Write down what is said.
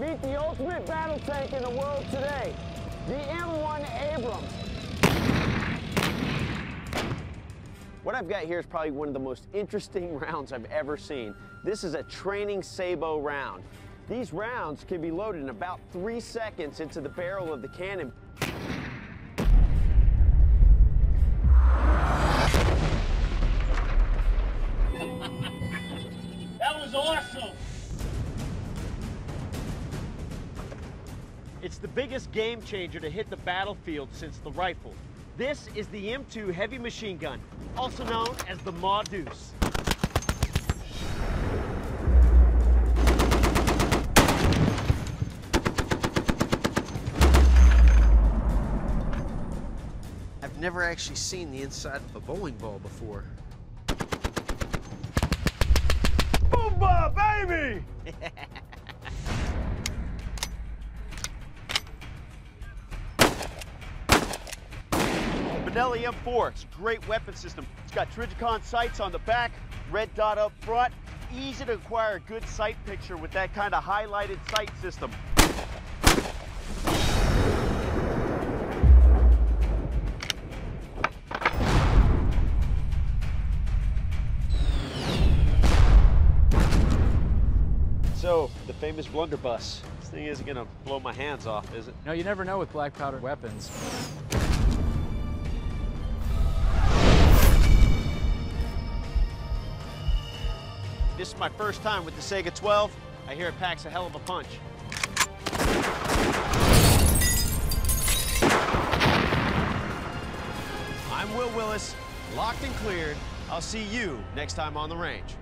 Meet the ultimate battle tank in the world today, the M1 Abrams. What I've got here is probably one of the most interesting rounds I've ever seen. This is a training sabo round. These rounds can be loaded in about 3 seconds into the barrel of the cannon. It's the biggest game changer to hit the battlefield since the rifle. This is the M2 Heavy Machine Gun, also known as the Ma Deuce. I've never actually seen the inside of a bowling ball before. Boomba, baby! LEM-4, it's a great weapon system. It's got Trijicon sights on the back, red dot up front. Easy to acquire a good sight picture with that kind of highlighted sight system. So, the famous blunderbuss. This thing isn't gonna blow my hands off, is it? No, you never know with black powder weapons. This is my first time with the Saiga 12. I hear it packs a hell of a punch. I'm Will Willis, locked and cleared. I'll see you next time on the range.